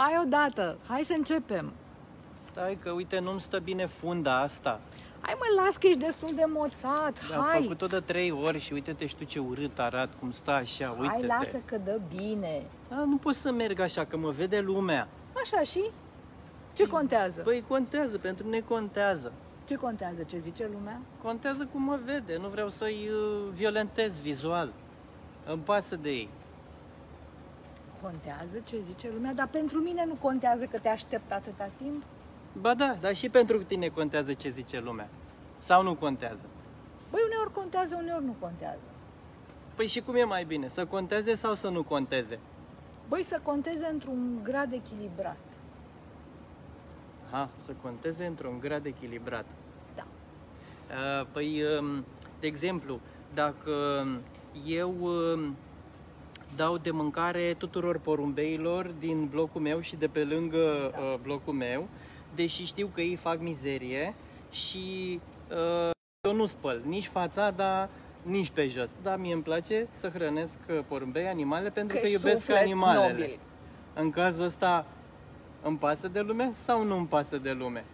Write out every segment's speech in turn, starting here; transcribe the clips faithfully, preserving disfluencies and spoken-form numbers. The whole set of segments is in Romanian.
Hai odată, hai să începem. Stai că, uite, nu-mi stă bine funda asta. Hai mă, las că ești destul de moțat, hai! Am făcut-o de trei ori și uite-te și tu ce urât arat, cum stă așa, uite-te. Hai, lasă că dă bine. Da, nu pot să merg așa, că mă vede lumea. Așa și? Ce contează? Păi contează, pentru mine contează. Ce contează? Ce zice lumea? Contează cum mă vede, nu vreau să-i violentez vizual. Îmi pasă de ei. Contează ce zice lumea, dar pentru mine nu contează că te aștept atâta timp. Ba da, dar și pentru tine contează ce zice lumea. Sau nu contează? Băi, uneori contează, uneori nu contează. Păi și cum e mai bine? Să conteze sau să nu conteze? Băi, să conteze într-un grad echilibrat. Aha, să conteze într-un grad echilibrat. Da. Păi, de exemplu, dacă eu dau de mâncare tuturor porumbeilor din blocul meu și de pe lângă da. blocul meu, deși știu că ei fac mizerie și uh, eu nu spăl nici fața, dar nici pe jos. Dar mie îmi place să hrănesc porumbei, animale, pentru că, că iubesc animalele. Nobil. În cazul ăsta îmi pasă de lume sau nu îmi pasă de lume?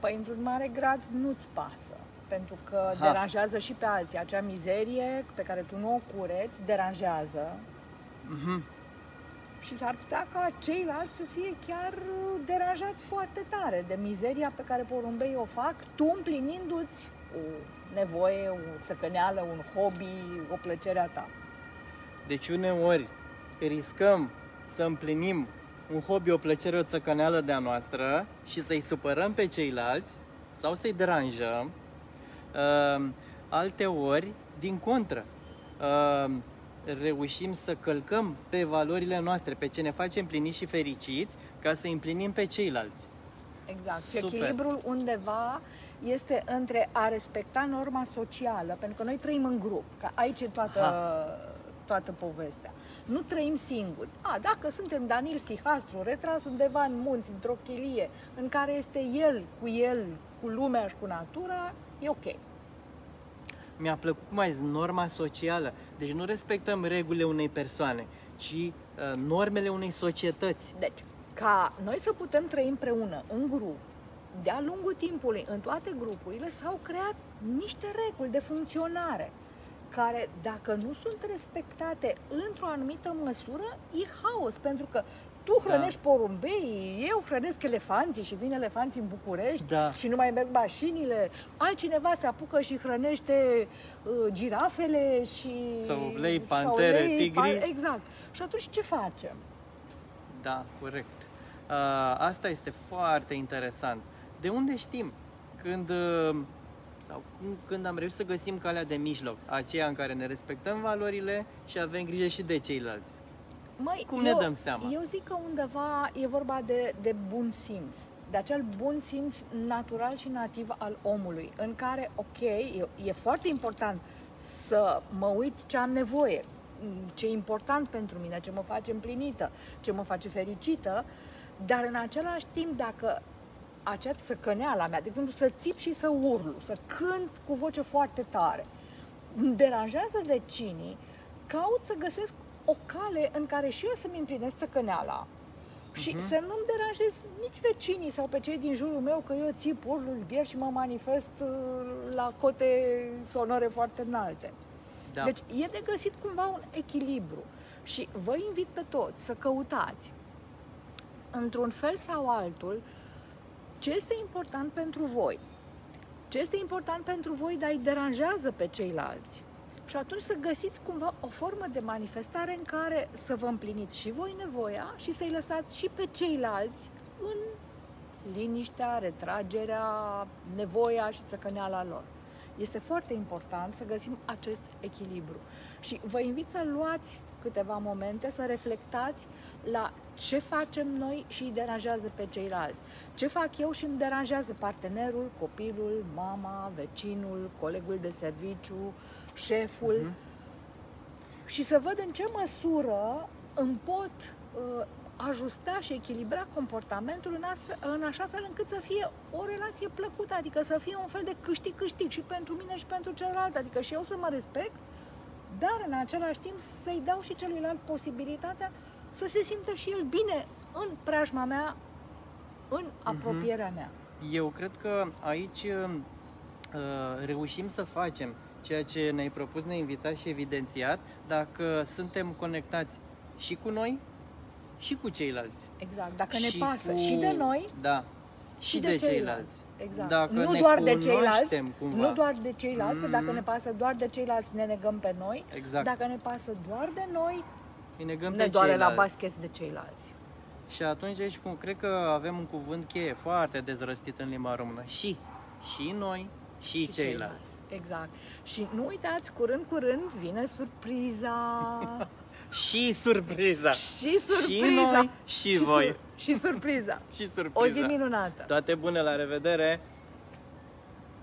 Păi într-un mare grad nu-ți pasă, pentru că ha. deranjează și pe alții. Acea mizerie pe care tu nu o cureți deranjează. Mm-hmm. Și s-ar putea ca ceilalți să fie chiar deranjați foarte tare de mizeria pe care porumbei o fac, tu împlinindu-ți o nevoie, o țăcăneală, un hobby, o plăcere a ta. Deci uneori riscăm să împlinim un hobby, o plăcere, o țăcăneală de-a noastră și să-i supărăm pe ceilalți sau să-i deranjăm. Alte ori, din contră, reușim să călcăm pe valorile noastre, pe ce ne face împliniți și fericiți, ca să împlinim pe ceilalți. Exact. Și echilibrul undeva este între a respecta norma socială, pentru că noi trăim în grup, că aici e toată, toată povestea. Nu trăim singuri. A, dacă suntem Danil Sihastru, retras undeva în munți, într-o chilie, în care este el cu el, cu lumea și cu natura, e ok. Mi-a plăcut cum ai zis, norma socială. Deci nu respectăm regulile unei persoane, ci uh, normele unei societăți. Deci, ca noi să putem trăi împreună, în grup, de-a lungul timpului, în toate grupurile, s-au creat niște reguli de funcționare, care, dacă nu sunt respectate într-o anumită măsură, e haos, pentru că tu hrănești da. porumbeii, eu hrănesc elefanții și vin elefanții în București da. și nu mai merg mașinile, altcineva se apucă și hrănește uh, girafele și... Sau lei, pantere, sau lei, tigri. Pan... Exact. Și atunci ce facem? Da, corect. Uh, asta este foarte interesant. De unde știm când, uh, sau când am reușit să găsim calea de mijloc, aceea în care ne respectăm valorile și avem grijă și de ceilalți? Măi, Cum ne eu, dăm seama? Eu zic că undeva e vorba de, de bun simț, de acel bun simț natural și nativ al omului, în care, ok, e, e foarte important să mă uit ce am nevoie, ce e important pentru mine, ce mă face împlinită, ce mă face fericită, dar în același timp, dacă acea țăcăneala mea, de exemplu, să țip și să urlu, să cânt cu voce foarte tare, deranjează vecinii, caut să găsesc o cale în care și eu să-mi împlinesc țăcăneala și uh-huh. să nu-mi deranjez nici vecinii sau pe cei din jurul meu, că eu țip, urlu, zbier și mă manifest la cote sonore foarte înalte. Da. Deci e de găsit cumva un echilibru și vă invit pe toți să căutați, într-un fel sau altul, ce este important pentru voi. Ce este important pentru voi, dar îi deranjează pe ceilalți. Și atunci să găsiți cumva o formă de manifestare în care să vă împliniți și voi nevoia și să-i lăsați și pe ceilalți în liniștea, retragerea, nevoia și țăcăneala lor. Este foarte important să găsim acest echilibru. Și vă invit să luați câteva momente, să reflectați la ce facem noi și îi deranjează pe ceilalți. Ce fac eu și îmi deranjează partenerul, copilul, mama, vecinul, colegul de serviciu, șeful. Uh-huh. Și să văd în ce măsură îmi pot uh, ajusta și echilibra comportamentul în, astfel, în așa fel încât să fie o relație plăcută, adică să fie un fel de câștig-câștig și pentru mine și pentru celălalt, adică și eu să mă respect, dar în același timp să-i dau și celuilalt posibilitatea să se simtă și el bine în preajma mea, în apropierea mea. Eu cred că aici uh, reușim să facem ceea ce ne-ai propus, ne-ai invitat și evidențiat, dacă suntem conectați și cu noi și cu ceilalți. Exact, dacă ne și pasă cu... și de noi, da. și, și de, de ceilalți. ceilalți. Exact. Dacă nu ne doar de ceilalți, cumva. nu doar de ceilalți, mm-hmm. că dacă ne pasă doar de ceilalți, ne negăm pe noi. Exact. Dacă ne pasă doar de noi, ne negăm ne pe doare ceilalți. la bascheți de ceilalți. Și atunci aici cum cred că avem un cuvânt cheie foarte dezrăstit în limba română. Și și noi și, și ceilalți. ceilalți. Exact. Și nu uitați, curând curând vine surpriza. Și surpriza. Și surpriza. Și noi, și, și voi. Sur și surpriza. Și surpriza. O zi minunată. Toate bune, la revedere.